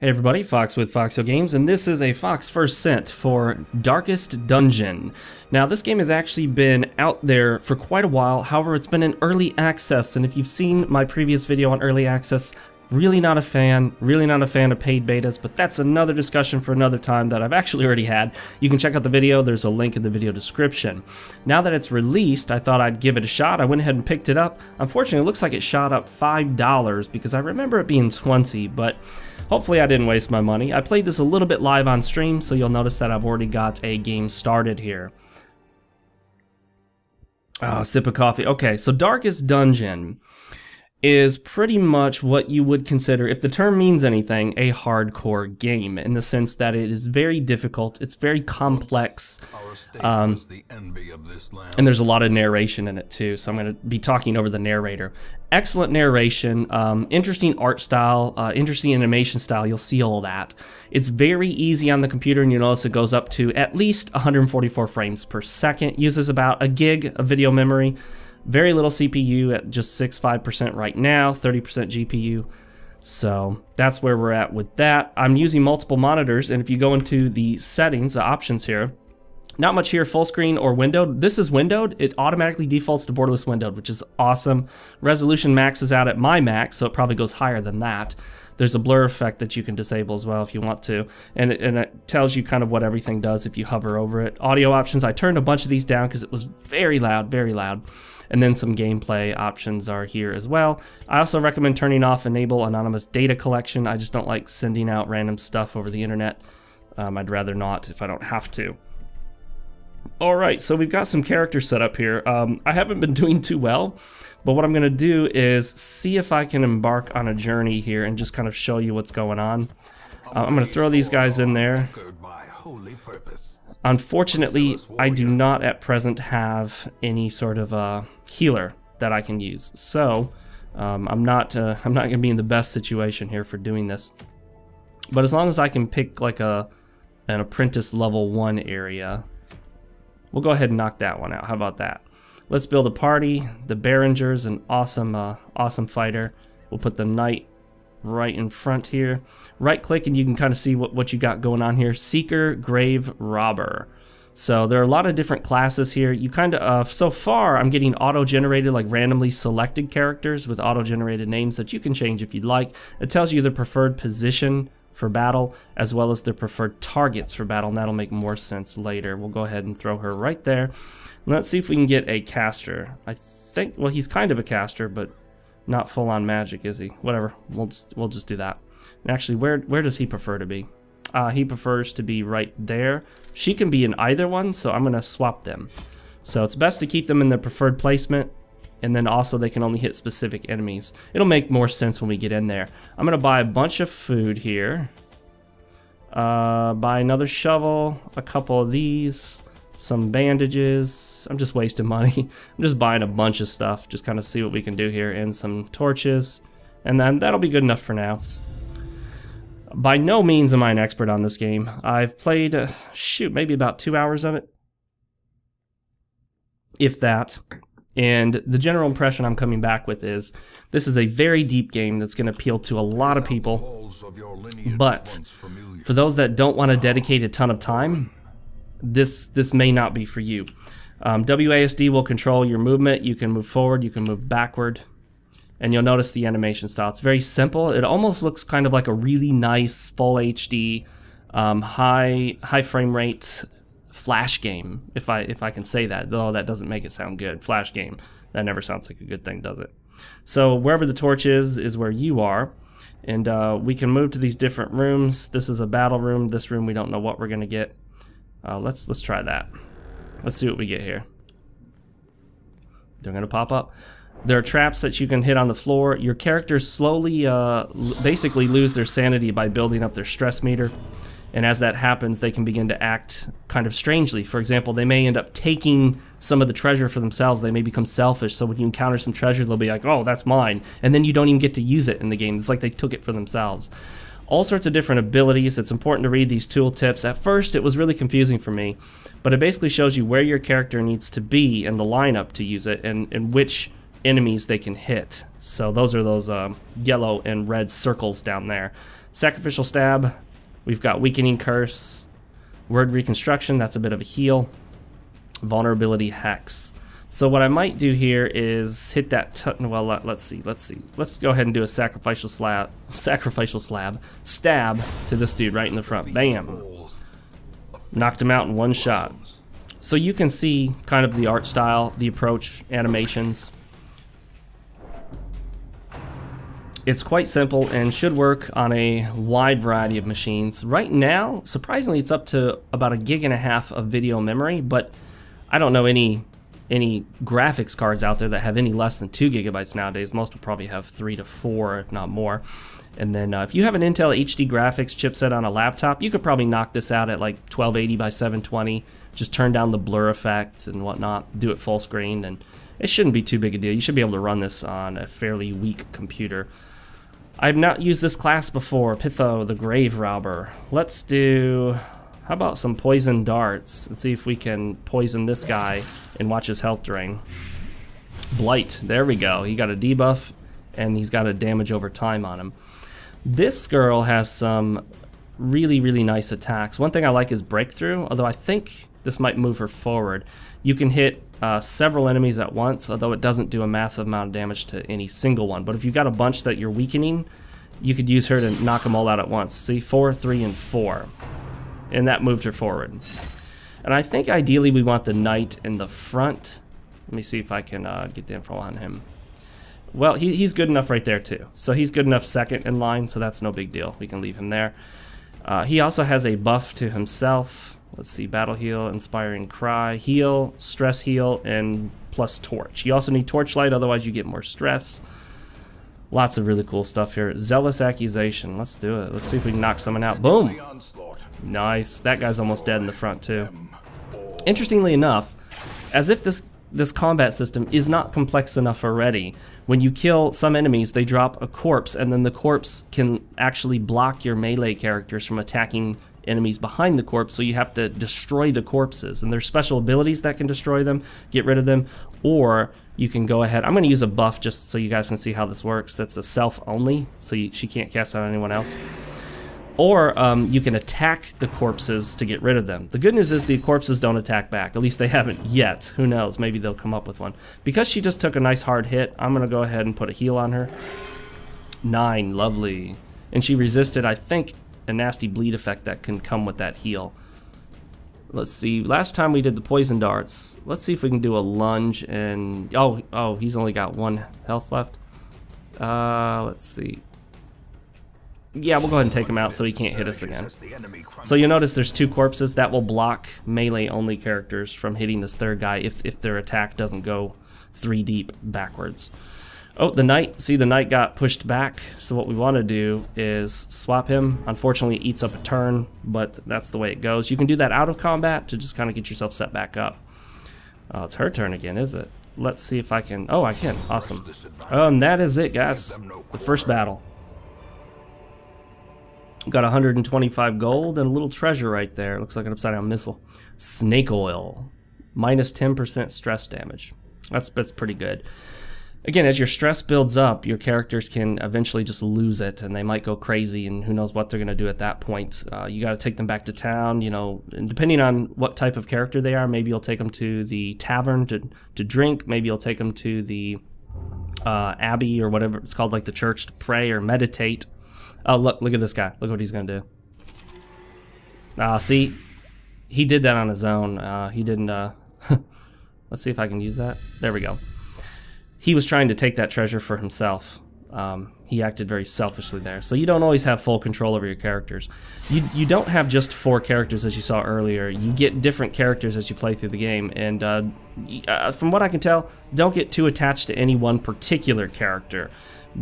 Hey everybody, Fox with Foxo Games, and this is a Fox First Scent for Darkest Dungeon. Now this game has actually been out there for quite a while, however it's been in early access, and if you've seen my previous video on early access, really not a fan of paid betas, but that's another discussion for another time that I've actually already had. You can check out the video, there's a link in the video description. Now that it's released, I thought I'd give it a shot. I went ahead and picked it up. Unfortunately, it looks like it shot up $5 because I remember it being $20, but hopefully I didn't waste my money. I played this a little bit live on stream, so you'll notice that I've already got a game started here. Oh, sip of coffee. Okay, so Darkest Dungeon is pretty much what you would consider, if the term means anything, a hardcore game, in the sense that it is very difficult, it's very complex, and there's a lot of narration in it too, so I'm going to be talking over the narrator. Excellent narration, interesting art style, interesting animation style, you'll see all that. It's very easy on the computer, and you'll notice it goes up to at least 144 frames per second, uses about 1 gig of video memory. Very little CPU at just 6.5% right now, 30% GPU. So that's where we're at with that. I'm using multiple monitors, and if you go into the settings, the options here, not much here, full screen or windowed. This is windowed. It automatically defaults to borderless windowed, which is awesome. Resolution maxes out at my max, so it probably goes higher than that. There's a blur effect that you can disable as well if you want to, and it tells you kind of what everything does if you hover over it. Audio options, I turned a bunch of these down because it was very loud. And then some gameplay options are here as well. I also recommend turning off enable anonymous data collection. I just don't like sending out random stuff over the internet. I'd rather not if I don't have to. All right, so we've got some characters set up here. I haven't been doing too well, but what I'm gonna do is see if I can embark on a journey here and just kind of show you what's going on. I'm gonna throw these guys in there. Unfortunately, I do not at present have any sort of healer that I can use, so I'm not gonna be in the best situation here for doing this. But as long as I can pick like an apprentice level 1 area, we'll go ahead and knock that one out. How about that? Let's build a party. The Behringer's an awesome, awesome fighter. We'll put the knight right in front here. Right click and you can kind of see what you got going on here. Seeker, Grave, Robber. So there are a lot of different classes here. You kind of, so far I'm getting auto-generated, like randomly selected characters with auto-generated names that you can change if you'd like. It tells you the preferred position for battle, as well as their preferred targets for battle, and that'll make more sense later. We'll go ahead and throw her right there. Let's see if we can get a caster. I think, well, he's kind of a caster, but not full on magic, is he? Whatever, we'll just do that. And actually, where does he prefer to be? He prefers to be right there. She can be in either one, so I'm gonna swap them. So it's best to keep them in their preferred placement, and then also they can only hit specific enemies. It'll make more sense when we get in there. I'm gonna buy a bunch of food here. Buy another shovel, a couple of these, some bandages. I'm just wasting money. I'm just buying a bunch of stuff, just kind of see what we can do here, and some torches, and then that'll be good enough for now. By no means am I an expert on this game. I've played, shoot, maybe about 2 hours of it, if that. And the general impression I'm coming back with is this is a very deep game that's going to appeal to a lot of people, but for those that don't want to dedicate a ton of time, this may not be for you. WASD will control your movement. You can move forward, you can move backward, and you'll notice the animation style. It's very simple. It almost looks kind of like a really nice full HD, high frame rate flash game, if I can say that, though that doesn't make it sound good. Flash game, that never sounds like a good thing, does it? So wherever the torch is where you are, and we can move to these different rooms. This is a battle room. This room we don't know what we're gonna get. Let's try that. Let's see what we get here. They're gonna pop up. There are traps that you can hit on the floor. Your characters slowly basically lose their sanity by building up their stress meter. And as that happens, they can begin to act kind of strangely. For example, they may end up taking some of the treasure for themselves. They may become selfish. So when you encounter some treasure, they'll be like, oh, that's mine. And then you don't even get to use it in the game. It's like they took it for themselves. All sorts of different abilities. It's important to read these tooltips. At first, it was really confusing for me, but it basically shows you where your character needs to be in the lineup to use it, and which enemies they can hit. So those are those yellow and red circles down there. Sacrificial Stab. We've got Weakening Curse. Word Reconstruction, that's a bit of a heal. Vulnerability Hex. So what I might do here is hit that, well, let's see. Let's go ahead and do a stab to this dude right in the front. Bam. Knocked him out in one shot. So you can see kind of the art style, the approach, animations. It's quite simple and should work on a wide variety of machines. Right now, surprisingly, it's up to about 1.5 gigs of video memory, but I don't know any graphics cards out there that have any less than 2 gigabytes nowadays. Most will probably have 3 to 4, if not more. And then if you have an Intel HD graphics chipset on a laptop, you could probably knock this out at like 1280 by 720. Just turn down the blur effect and whatnot, do it full screen, and it shouldn't be too big a deal. You should be able to run this on a fairly weak computer. I've not used this class before, Pytho, the Grave Robber. Let's do, how about some poison darts and see if we can poison this guy and watch his health drain. Blight, there we go. He got a debuff and he's got a damage over time on him. This girl has some really, really nice attacks. One thing I like is Breakthrough, although I think this might move her forward. You can hit several enemies at once, although it doesn't do a massive amount of damage to any single one. But if you've got a bunch that you're weakening, you could use her to knock them all out at once. See, 4, 3, and 4. And that moved her forward. And I think ideally we want the knight in the front. Let me see if I can get the info on him. Well, he's good enough right there too. So he's good enough second in line, so that's no big deal. We can leave him there. He also has a buff to himself. Let's see, Battle Heal, Inspiring Cry, Heal, Stress Heal, and plus Torch. You also need Torchlight, otherwise you get more stress. Lots of really cool stuff here. Zealous Accusation, let's do it. Let's see if we can knock someone out. Boom! Nice, that guy's almost dead in the front too. Interestingly enough, as if this combat system is not complex enough already. When you kill some enemies, they drop a corpse, and then the corpse can actually block your melee characters from attacking enemies behind the corpse, so you have to destroy the corpses. And there's special abilities that can destroy them, get rid of them, or you can go ahead. I'm going to use a buff just so you guys can see how this works. That's a self only, so she can't cast on anyone else. Or you can attack the corpses to get rid of them. The good news is the corpses don't attack back. At least they haven't yet. Who knows? Maybe they'll come up with one. Because she just took a nice hard hit, I'm going to go ahead and put a heal on her. 9. Lovely. And she resisted, I think, a nasty bleed effect that can come with that heal. Let's see. Last time we did the poison darts. Let's see if we can do a lunge and... Oh, he's only got 1 health left. Let's see. Yeah, we'll go ahead and take him out so he can't hit us again. So you'll notice there's 2 corpses. That will block melee-only characters from hitting this third guy if their attack doesn't go 3 deep backwards. Oh, the knight. See, the knight got pushed back. So what we want to do is swap him. Unfortunately, it eats up a turn, but that's the way it goes. You can do that out of combat to just kind of get yourself set back up. Oh, it's her turn again, is it? Let's see if I can... Oh, I can. Awesome. That is it, guys. The first battle. Got 125 gold and a little treasure right there. Looks like an upside down missile. Snake oil. Minus 10% stress damage. That's pretty good. Again, as your stress builds up, your characters can eventually just lose it and they might go crazy and who knows what they're going to do at that point. You got to take them back to town, you know, and depending on what type of character they are, maybe you'll take them to the tavern to drink. Maybe you'll take them to the abbey or whatever it's called, like the church, to pray or meditate. Oh, look at this guy. Look what he's going to do. See? He did that on his own. He didn't... Let's see if I can use that. There we go. He was trying to take that treasure for himself. He acted very selfishly there. So you don't always have full control over your characters. You don't have just 4 characters, as you saw earlier. You get different characters as you play through the game. And from what I can tell, don't get too attached to any one particular character,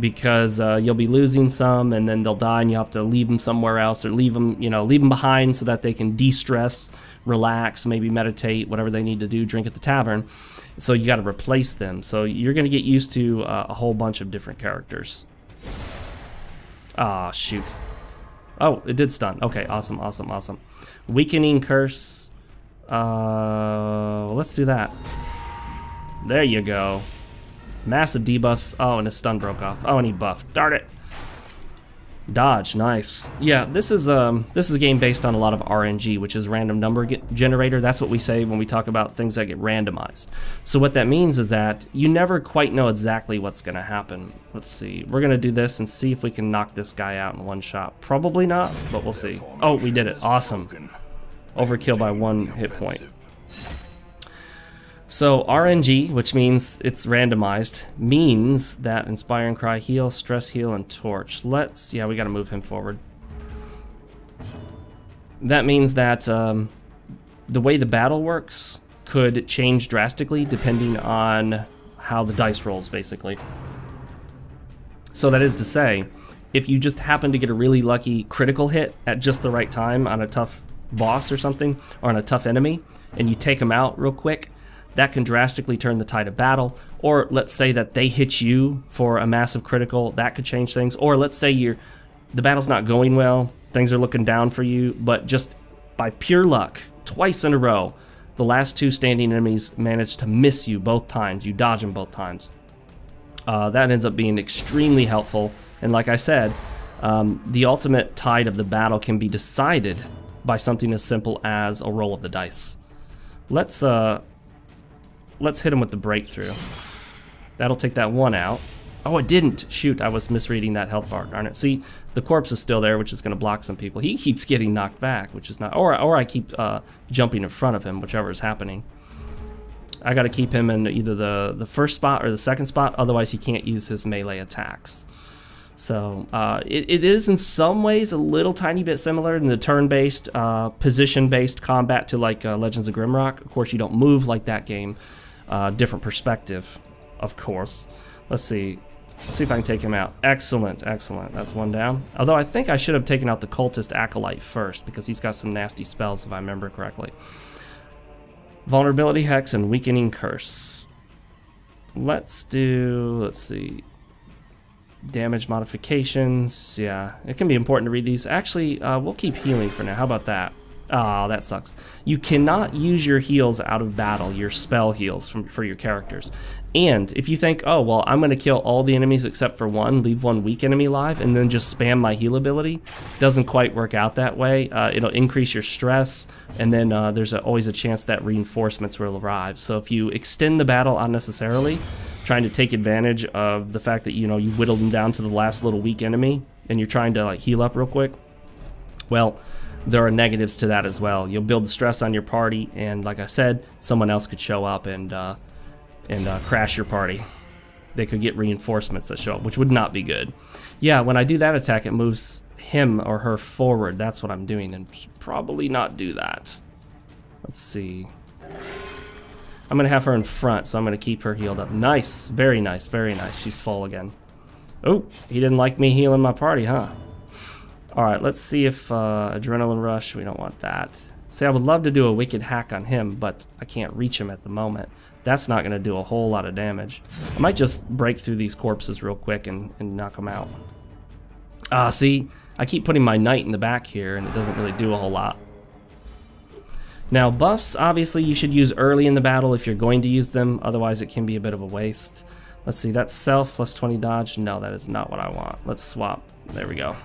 because you'll be losing some and then they'll die and you have to leave them somewhere else or leave them behind so that they can de-stress, relax, maybe meditate, whatever they need to do, drink at the tavern. So you got to replace them. So you're going to get used to a whole bunch of different characters. Ah, shoot. Oh, it did stun. Okay, awesome. Weakening Curse. Let's do that. There you go. Massive debuffs. Oh, and his stun broke off. Oh, and he buffed. Darn it. Dodge, nice. Yeah, this is a game based on a lot of RNG, which is random number generator. That's what we say when we talk about things that get randomized. So what that means is that you never quite know exactly what's gonna happen. Let's see, we're gonna do this and see if we can knock this guy out in one shot. Probably not, but we'll see. Oh, we did it, awesome. Overkill by 1 hit point. So RNG, which means it's randomized, means that Inspire and Cry heal, Stress heal, and Torch. Let's, yeah, we gotta move him forward. That means that the way the battle works could change drastically depending on how the dice rolls, basically. So that is to say, if you just happen to get a really lucky critical hit at just the right time on a tough boss or something, or on a tough enemy, and you take them out real quick, that can drastically turn the tide of battle. Or let's say that they hit you for a massive critical, that could change things. Or let's say you're, the battle's not going well, things are looking down for you, but just by pure luck, twice in a row, the last 2 standing enemies managed to miss you both times, you dodge them both times. That ends up being extremely helpful, and like I said, the ultimate tide of the battle can be decided by something as simple as a roll of the dice. Let's hit him with the breakthrough. That'll take that one out. Oh, it didn't. Shoot, I was misreading that health bar, darn it. See, the corpse is still there, which is gonna block some people. He keeps getting knocked back, which is not, or I keep jumping in front of him, whichever is happening. I gotta keep him in either the first spot or the second spot, otherwise he can't use his melee attacks. So it is in some ways a little tiny bit similar in the turn-based, position-based combat to like Legends of Grimrock. Of course, you don't move like that game. Different perspective, of course. Let's see if I can take him out. Excellent, excellent. That's one down. Although I think I should have taken out the cultist acolyte first because he's got some nasty spells if I remember correctly. Vulnerability hex and weakening curse. Let's see. Damage modifications. Yeah, it can be important to read these. Actually, we'll keep healing for now. How about that? Oh, that sucks. You cannot use your heals out of battle, your spell heals for your characters. And if you think, oh, well, I'm going to kill all the enemies except for one, leave one weak enemy alive, and then just spam my heal ability, doesn't quite work out that way. It'll increase your stress, and then there's always a chance that reinforcements will arrive. So if you extend the battle unnecessarily, trying to take advantage of the fact that, you know, you whittled them down to the last little weak enemy, and you're trying to, like, heal up real quick, well, there are negatives to that as well. You'll build stress on your party, and like I said, someone else could show up and crash your party. They could get reinforcements that show up, which would not be good. Yeah, when I do that attack, it moves him or her forward. That's what I'm doing, and probably not do that. Let's see. I'm gonna have her in front, so I'm gonna keep her healed up. Nice, very nice, very nice. She's full again. Oh, he didn't like me healing my party, huh? Alright, let's see if Adrenaline Rush, we don't want that. See, I would love to do a Wicked Hack on him, but I can't reach him at the moment. That's not going to do a whole lot of damage. I might just break through these corpses real quick and knock them out. Ah, see? I keep putting my knight in the back here, and it doesn't really do a whole lot. Now, buffs, obviously, you should use early in the battle if you're going to use them. Otherwise, it can be a bit of a waste. Let's see, that's self, plus 20 dodge. No, that is not what I want. Let's swap. There we go.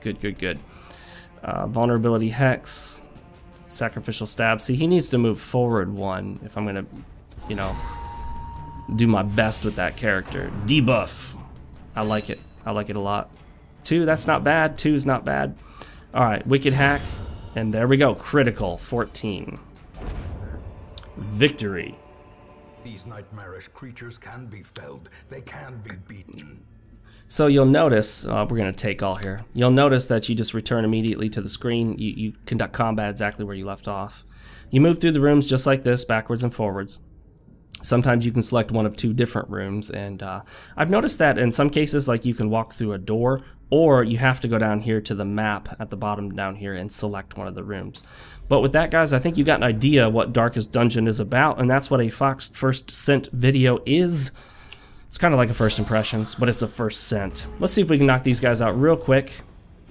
Good, good, good. Vulnerability hex, sacrificial stab. See, he needs to move forward 1 if I'm gonna, you know, do my best with that character. Debuff. I like it. I like it a lot. 2, that's not bad. 2 is not bad. All right, wicked hack, and there we go. Critical, 14. Victory. These nightmarish creatures can be felled. They can be beaten. So you'll notice, we're going to take all here, you'll notice that you just return immediately to the screen. You conduct combat exactly where you left off. You move through the rooms just like this, backwards and forwards. Sometimes you can select one of 2 different rooms, and I've noticed that in some cases, like, you can walk through a door, or you have to go down here to the map at the bottom down here and select one of the rooms. But with that, guys, I think you got an idea what Darkest Dungeon is about, and that's what a Fox First Scent video is. It's kind of like a first impressions, but it's a first scent. Let's see if we can knock these guys out real quick,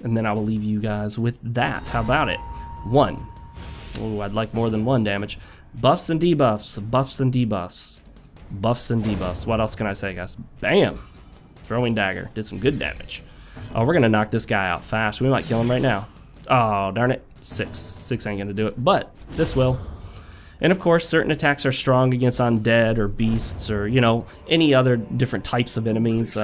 and then I will leave you guys with that. How about it? 1. Ooh, I'd like more than 1 damage. Buffs and debuffs, buffs and debuffs, buffs and debuffs. What else can I say, guys? Bam! Throwing dagger. Did some good damage. Oh, we're gonna knock this guy out fast. We might kill him right now. Oh, darn it. Six ain't gonna do it, but this will. And of course, certain attacks are strong against undead or beasts or, you know, any other different types of enemies.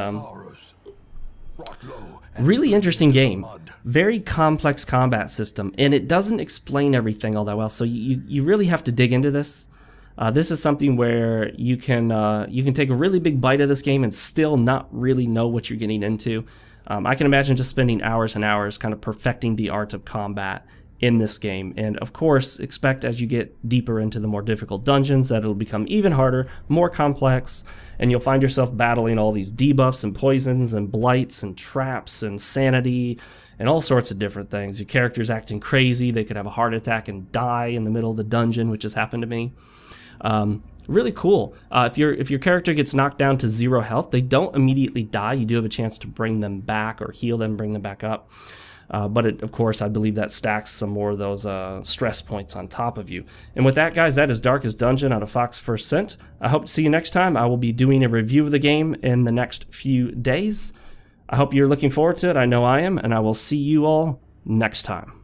Really interesting game. Very complex combat system, and it doesn't explain everything all that well, so you really have to dig into this. This is something where you can take a really big bite of this game and still not really know what you're getting into. I can imagine just spending hours and hours kind of perfecting the art of combat in this game. And of course, expect as you get deeper into the more difficult dungeons that it'll become even harder, more complex, and you'll find yourself battling all these debuffs and poisons and blights and traps and sanity and all sorts of different things. Your character's acting crazy, they could have a heart attack and die in the middle of the dungeon, which has happened to me. Really cool. If your character gets knocked down to 0 health, they don't immediately die. You do have a chance to bring them back or heal them, bring them back up. But it, of course, I believe that stacks some more of those stress points on top of you. And with that, guys, that is Darkest Dungeon out of Fox First Scent. I hope to see you next time. I will be doing a review of the game in the next few days. I hope you're looking forward to it. I know I am, and I will see you all next time.